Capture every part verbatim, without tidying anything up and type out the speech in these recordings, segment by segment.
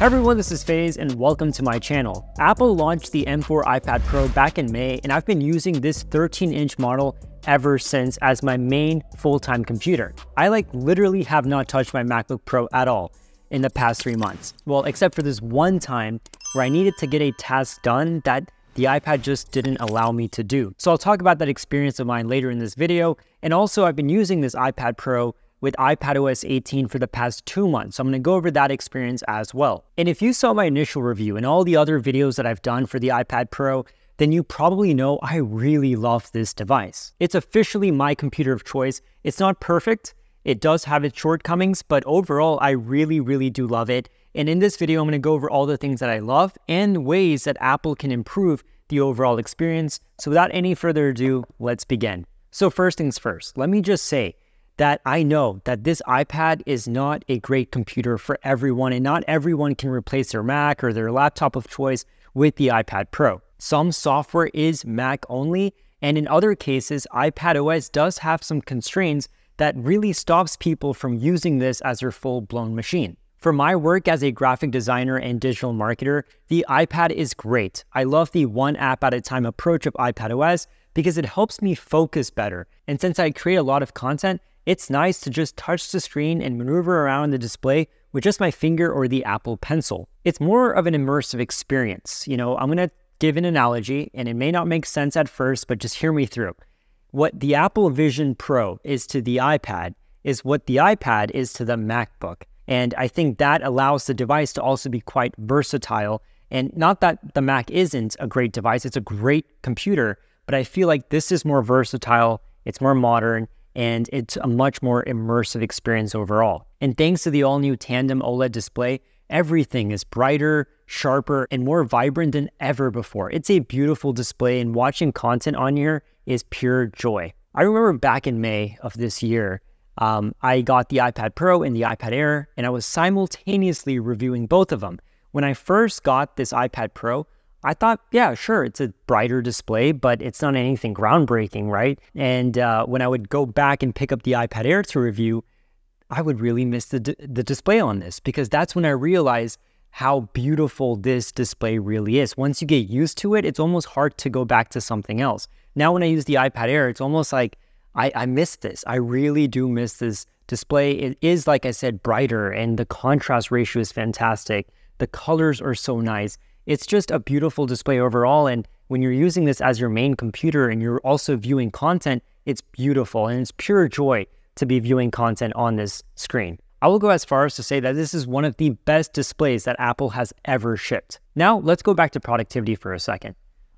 Hey everyone, this is Faiz and welcome to my channel. Apple launched the M four iPad Pro back in May, and I've been using this thirteen inch model ever since as my main full-time computer. I like literally have not touched my MacBook Pro at all in the past three months. Well, except for this one time where I needed to get a task done that the iPad just didn't allow me to do. So I'll talk about that experience of mine later in this video. And also I've been using this iPad Pro with iPadOS eighteen for the past two months. So I'm gonna go over that experience as well. And if you saw my initial review and all the other videos that I've done for the iPad Pro, then you probably know I really love this device. It's officially my computer of choice. It's not perfect. It does have its shortcomings, but overall, I really, really do love it. And in this video, I'm gonna go over all the things that I love and ways that Apple can improve the overall experience. So without any further ado, let's begin. So first things first, let me just say, that I know that this iPad is not a great computer for everyone, and not everyone can replace their Mac or their laptop of choice with the iPad Pro. Some software is Mac only, and in other cases, iPadOS does have some constraints that really stops people from using this as their full-blown machine. For my work as a graphic designer and digital marketer, the iPad is great. I love the one app at a time approach of iPadOS because it helps me focus better. And since I create a lot of content, it's nice to just touch the screen and maneuver around the display with just my finger or the Apple Pencil. It's more of an immersive experience. You know, I'm gonna give an analogy, and it may not make sense at first, but just hear me through. What the Apple Vision Pro is to the iPad is what the iPad is to the MacBook. And I think that allows the device to also be quite versatile. And not that the Mac isn't a great device, it's a great computer, but I feel like this is more versatile, it's more modern, and it's a much more immersive experience overall. And thanks to the all-new tandem OLED display, everything is brighter, sharper, and more vibrant than ever before. It's a beautiful display, and watching content on here is pure joy. I remember back in May of this year, um, I got the iPad Pro and the iPad Air, and I was simultaneously reviewing both of them. When I first got this iPad Pro, I thought, yeah, sure, it's a brighter display, but it's not anything groundbreaking, right? And uh, when I would go back and pick up the iPad Air to review, I would really miss the, the display on this, because that's when I realized how beautiful this display really is. Once you get used to it, it's almost hard to go back to something else. Now when I use the iPad Air, it's almost like I, I miss this. I really do miss this display. It is, like I said, brighter, and the contrast ratio is fantastic. The colors are so nice. It's just a beautiful display overall, and when you're using this as your main computer and you're also viewing content, it's beautiful, and it's pure joy to be viewing content on this screen. I will go as far as to say that this is one of the best displays that Apple has ever shipped. Now, let's go back to productivity for a second.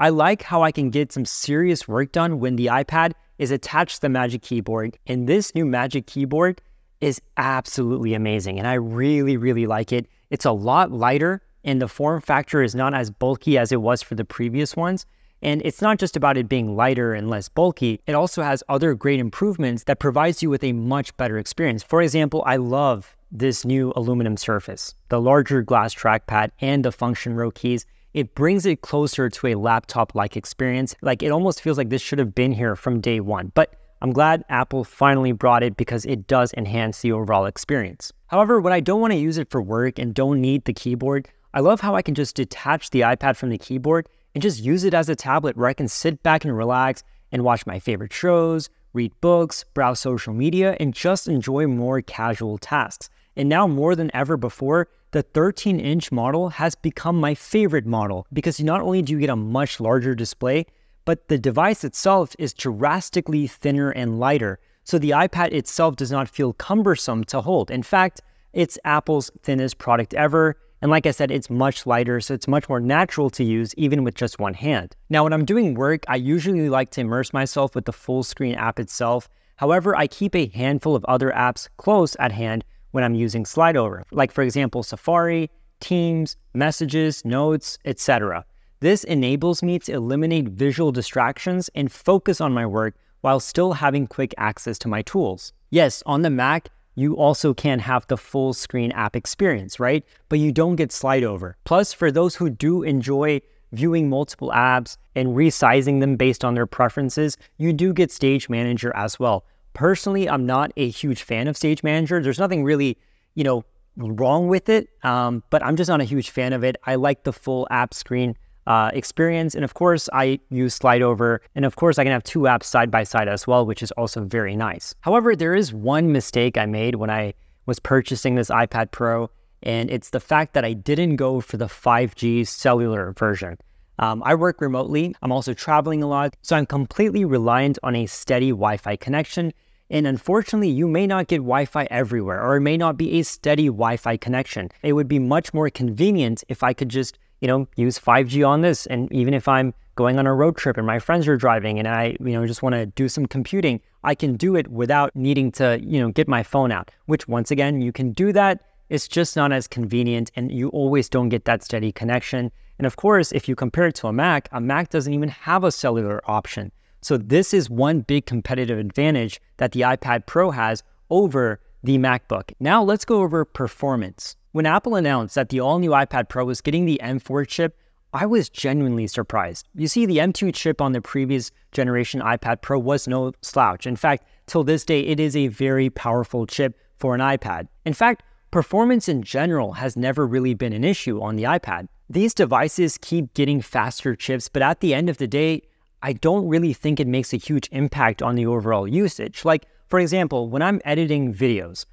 I like how I can get some serious work done when the iPad is attached to the Magic Keyboard, and this new Magic Keyboard is absolutely amazing, and I really, really like it. It's a lot lighter, and the form factor is not as bulky as it was for the previous ones. And it's not just about it being lighter and less bulky, it also has other great improvements that provides you with a much better experience. For example, I love this new aluminum surface, the larger glass trackpad and the function row keys. It brings it closer to a laptop-like experience. Like, it almost feels like this should have been here from day one, but I'm glad Apple finally brought it because it does enhance the overall experience. However, when I don't wanna use it for work and don't need the keyboard, I love how I can just detach the iPad from the keyboard and just use it as a tablet where I can sit back and relax and watch my favorite shows, read books, browse social media, and just enjoy more casual tasks. And now more than ever before, the thirteen inch model has become my favorite model because not only do you get a much larger display, but the device itself is drastically thinner and lighter. So the iPad itself does not feel cumbersome to hold. In fact, it's Apple's thinnest product ever. And like I said, it's much lighter, so it's much more natural to use even with just one hand. Now, when I'm doing work, I usually like to immerse myself with the full screen app itself. However, I keep a handful of other apps close at hand when I'm using Slide Over, like for example, Safari, Teams, Messages, Notes, et cetera. This enables me to eliminate visual distractions and focus on my work while still having quick access to my tools. Yes, on the Mac, you also can have the full screen app experience, right? But you don't get Slide Over. Plus, for those who do enjoy viewing multiple apps and resizing them based on their preferences, you do get Stage Manager as well. Personally, I'm not a huge fan of Stage Manager. There's nothing really, you know, wrong with it, um, but I'm just not a huge fan of it. I like the full app screen uh, experience. And of course, I use Slide Over. And of course, I can have two apps side by side as well, which is also very nice. However, there is one mistake I made when I was purchasing this iPad Pro, and it's the fact that I didn't go for the five G cellular version. Um, I work remotely. I'm also traveling a lot, so I'm completely reliant on a steady Wi-Fi connection. And unfortunately, you may not get Wi-Fi everywhere, or it may not be a steady Wi-Fi connection. It would be much more convenient if I could just, you know, use five G on this. And even if I'm going on a road trip and my friends are driving and I, you know, just want to do some computing, I can do it without needing to, you know, get my phone out, which once again, you can do that. It's just not as convenient, and you always don't get that steady connection. And of course, if you compare it to a Mac, a Mac doesn't even have a cellular option. So this is one big competitive advantage that the iPad Pro has over the MacBook. Now let's go over performance. When Apple announced that the all-new iPad Pro was getting the M four chip, I was genuinely surprised. You see, the M two chip on the previous generation iPad Pro was no slouch. In fact, till this day, it is a very powerful chip for an iPad. In fact, performance in general has never really been an issue on the iPad. These devices keep getting faster chips, but at the end of the day, I don't really think it makes a huge impact on the overall usage. Like, for example, when I'm editing videos,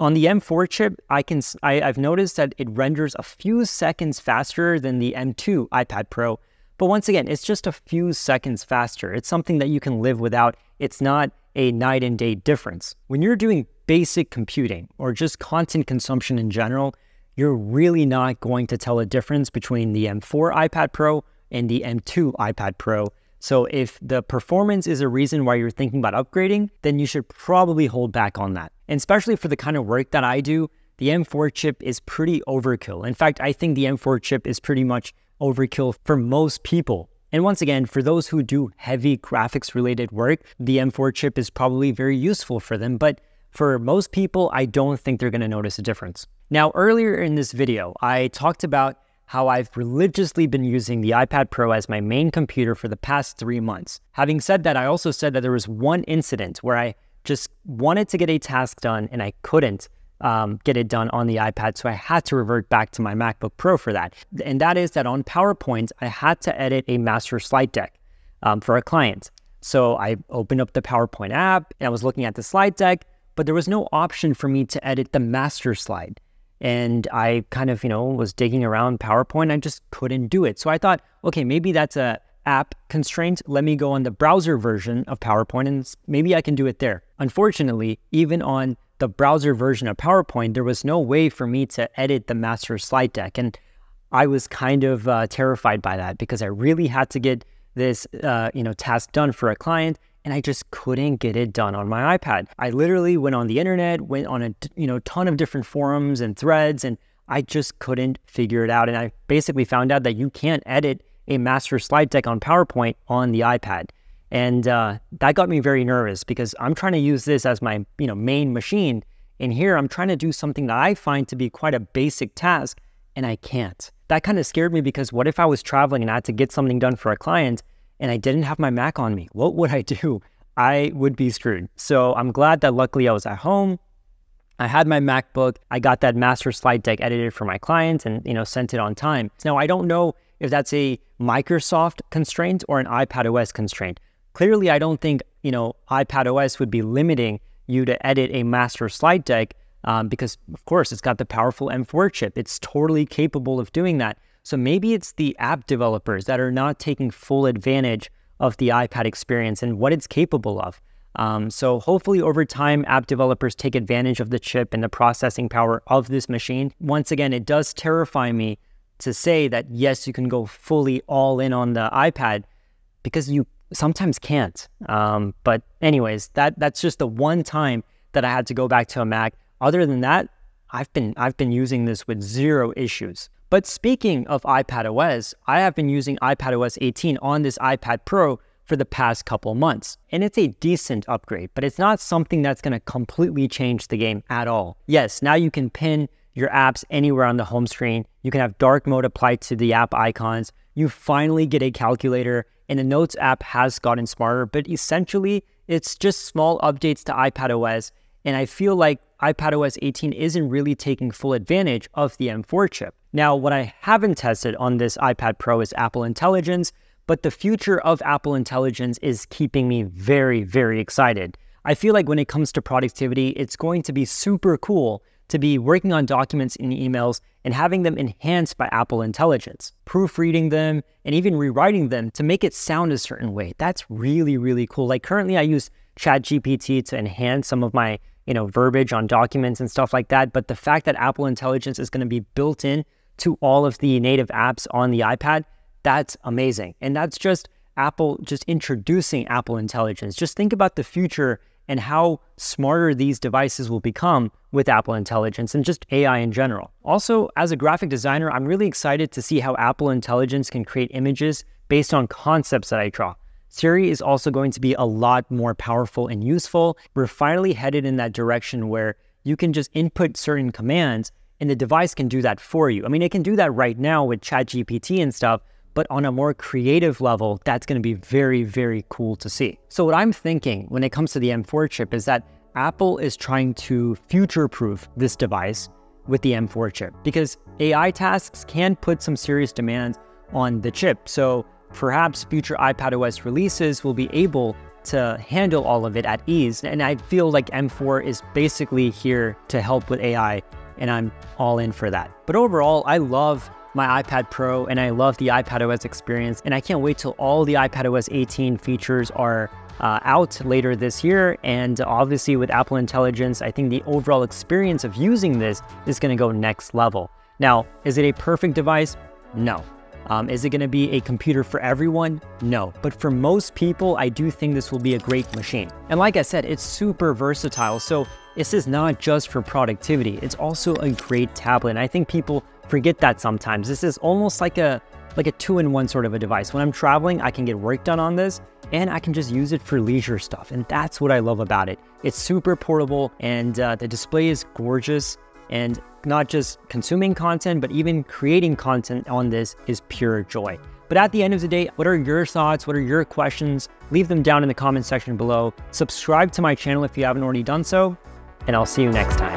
on the M four chip, I can, I, I've noticed that it renders a few seconds faster than the M two iPad Pro. But once again, it's just a few seconds faster. It's something that you can live without. It's not a night and day difference. When you're doing basic computing or just content consumption in general, you're really not going to tell a difference between the M four iPad Pro and the M two iPad Pro. So if the performance is a reason why you're thinking about upgrading, then you should probably hold back on that. And especially for the kind of work that I do, the M four chip is pretty overkill. In fact, I think the M four chip is pretty much overkill for most people. And once again, for those who do heavy graphics related work, the M four chip is probably very useful for them. But for most people, I don't think they're gonna notice a difference. Now, earlier in this video, I talked about how I've religiously been using the iPad Pro as my main computer for the past three months. Having said that, I also said that there was one incident where I just wanted to get a task done and I couldn't um, get it done on the iPad, so I had to revert back to my MacBook Pro for that. And that is that on PowerPoint, I had to edit a master slide deck um, for a client. So I opened up the PowerPoint app and I was looking at the slide deck, but there was no option for me to edit the master slide. And I kind of, you know, was digging around PowerPoint. I just couldn't do it. So I thought, okay, maybe that's a app constraint. Let me go on the browser version of PowerPoint and maybe I can do it there. Unfortunately, even on the browser version of PowerPoint, there was no way for me to edit the master slide deck. And I was kind of uh, terrified by that because I really had to get this, uh, you know, task done for a client. And I just couldn't get it done on my iPad. I literally went on the internet, went on a you know ton of different forums and threads, and I just couldn't figure it out. And I basically found out that you can't edit a master slide deck on PowerPoint on the iPad. And uh, that got me very nervous because I'm trying to use this as my you know main machine. And here I'm trying to do something that I find to be quite a basic task, and I can't. That kind of scared me because what if I was traveling and I had to get something done for a client and I didn't have my Mac on me? What would I do? I would be screwed. So I'm glad that luckily I was at home. I had my MacBook. I got that master slide deck edited for my client and you know sent it on time. Now, I don't know if that's a Microsoft constraint or an iPadOS constraint. Clearly, I don't think you know iPadOS would be limiting you to edit a master slide deck um, because, of course, it's got the powerful M four chip. It's totally capable of doing that. So maybe it's the app developers that are not taking full advantage of the iPad experience and what it's capable of. Um, so hopefully over time, app developers take advantage of the chip and the processing power of this machine. Once again, it does terrify me to say that, yes, you can go fully all in on the iPad because you sometimes can't. Um, but anyways, that that's just the one time that I had to go back to a Mac. Other than that, I've been, I've been using this with zero issues. But speaking of iPadOS, I have been using iPadOS eighteen on this iPad Pro for the past couple months. And it's a decent upgrade, but it's not something that's going to completely change the game at all. Yes, now you can pin your apps anywhere on the home screen. You can have dark mode applied to the app icons. You finally get a calculator, and the Notes app has gotten smarter, but essentially it's just small updates to iPadOS. And I feel like iPadOS eighteen isn't really taking full advantage of the M four chip. Now, what I haven't tested on this iPad Pro is Apple Intelligence, but the future of Apple Intelligence is keeping me very, very excited. I feel like when it comes to productivity, it's going to be super cool to be working on documents in emails and having them enhanced by Apple Intelligence, proofreading them and even rewriting them to make it sound a certain way. That's really, really cool. Like currently I use Chat G P T to enhance some of my, you know, verbiage on documents and stuff like that. But the fact that Apple Intelligence is going to be built in to all of the native apps on the iPad, that's amazing. And that's just Apple just introducing Apple Intelligence. Just think about the future and how smarter these devices will become with Apple Intelligence and just A I in general. Also, as a graphic designer, I'm really excited to see how Apple Intelligence can create images based on concepts that I draw. Siri is also going to be a lot more powerful and useful. We're finally headed in that direction where you can just input certain commands and the device can do that for you. I mean, it can do that right now with Chat G P T and stuff, but on a more creative level, that's gonna be very, very cool to see. So what I'm thinking when it comes to the M four chip is that Apple is trying to future-proof this device with the M four chip, because A I tasks can put some serious demands on the chip. So perhaps future iPadOS releases will be able to handle all of it at ease. And I feel like M four is basically here to help with A I, and I'm all in for that. But overall, I love my iPad Pro, and I love the iPadOS experience, and I can't wait till all the iPadOS eighteen features are uh, out later this year. And obviously with Apple Intelligence, I think the overall experience of using this is gonna go next level. Now, is it a perfect device? No. Um, is it gonna be a computer for everyone? No. But for most people, I do think this will be a great machine. And like I said, it's super versatile. So this is not just for productivity, it's also a great tablet. And I think people forget that sometimes. This is almost like a like a two-in-one sort of a device. When I'm traveling, I can get work done on this, and I can just use it for leisure stuff. And that's what I love about it. It's super portable, and uh, the display is gorgeous. And not just consuming content, but even creating content on this is pure joy. But at the end of the day, what are your thoughts? What are your questions? Leave them down in the comment section below. Subscribe to my channel if you haven't already done so, and I'll see you next time.